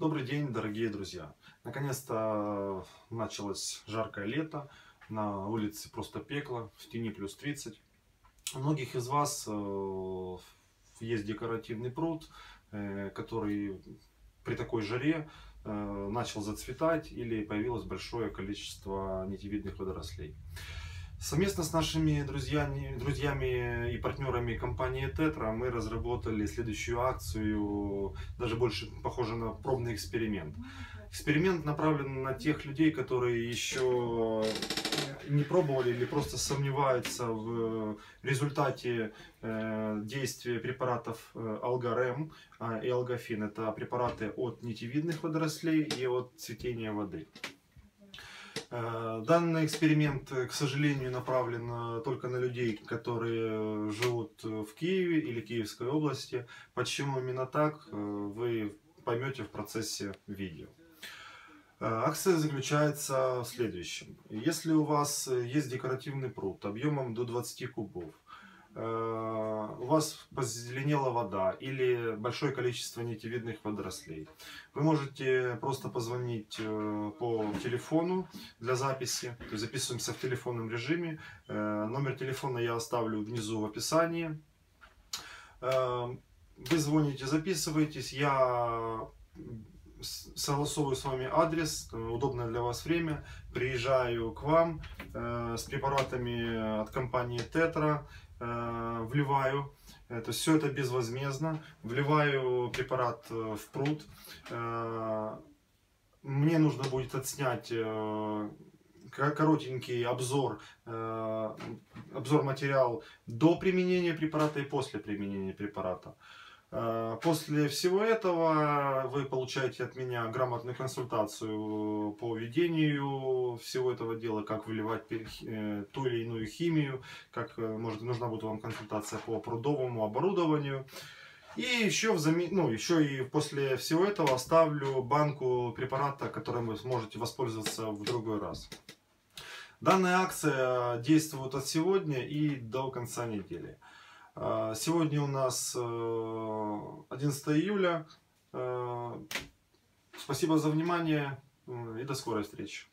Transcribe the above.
Добрый день, дорогие друзья! Наконец-то началось жаркое лето, на улице просто пекло, в тени плюс 30. У многих из вас есть декоративный пруд, который при такой жаре начал зацветать или появилось большое количество нитевидных водорослей. Совместно с нашими друзьями и партнерами компании Tetra мы разработали следующую акцию, даже больше похоже на пробный эксперимент. Эксперимент направлен на тех людей, которые еще не пробовали или просто сомневаются в результате действия препаратов AlgoRem и AlgoFin. Это препараты от нитевидных водорослей и от цветения воды. Данный эксперимент, к сожалению, направлен только на людей, которые живут в Киеве или Киевской области. Почему именно так, вы поймете в процессе видео. Акция заключается в следующем. Если у вас есть декоративный пруд объемом до 20 кубов, у вас позеленела вода или большое количество нитевидных водорослей, вы можете просто позвонить по телефону для записи. То есть записываемся в телефонном режиме. Номер телефона я оставлю внизу в описании. Вы звоните, записываетесь. Я согласовываю с вами адрес, удобное для вас время. Приезжаю к вам с препаратами от компании Tetra. Вливаю, то есть все это безвозмездно, вливаю препарат в пруд, мне нужно будет отснять коротенький обзор-материал до применения препарата и после применения препарата. После всего этого вы получаете от меня грамотную консультацию по ведению всего этого дела, как выливать ту или иную химию, как, может, нужна будет вам консультация по прудовому оборудованию. И еще, еще и после всего этого оставлю банку препарата, которым вы сможете воспользоваться в другой раз. Данная акция действует от сегодня и до конца недели. Сегодня у нас 11 июля. Спасибо за внимание и до скорой встречи.